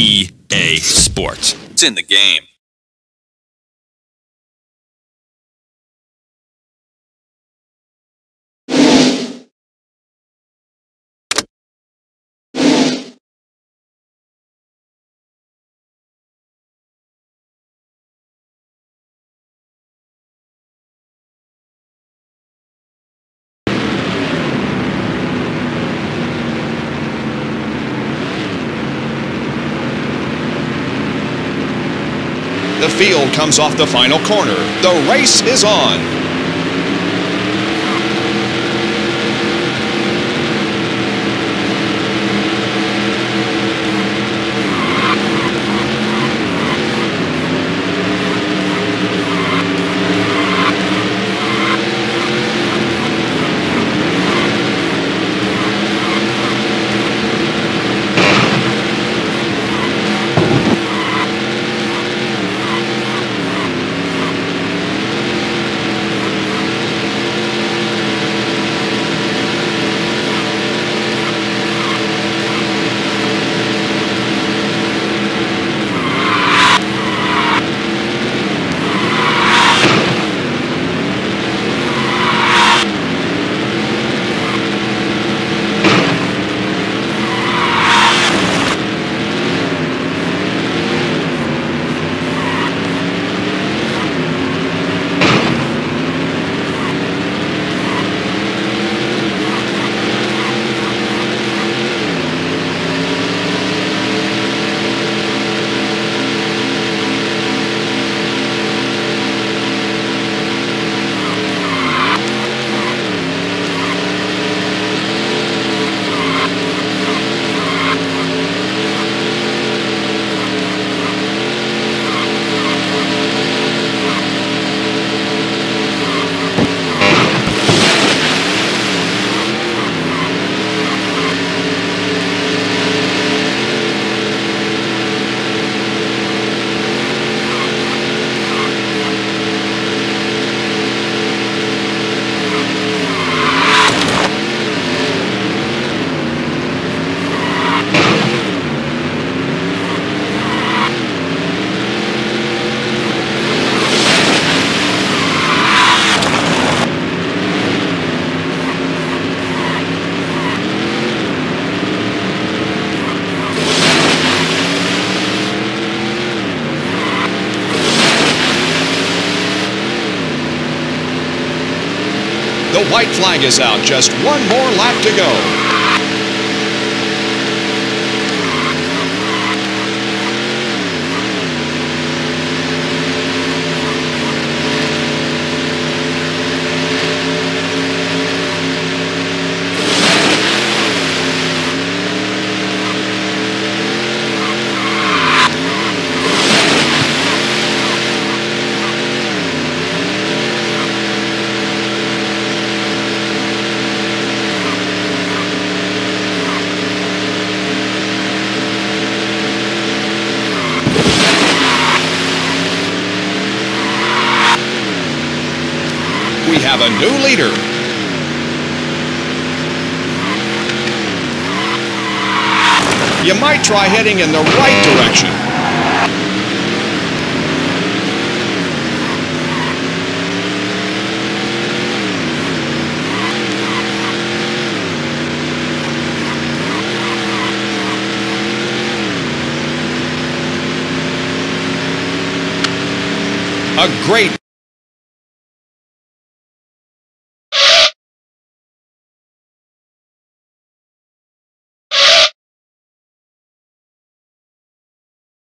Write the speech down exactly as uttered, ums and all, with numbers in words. E A Sports. It's in the game. The field comes off the final corner. The race is on. The white flag is out, just one more lap to go. We have a new leader. You might try heading in the right direction. A great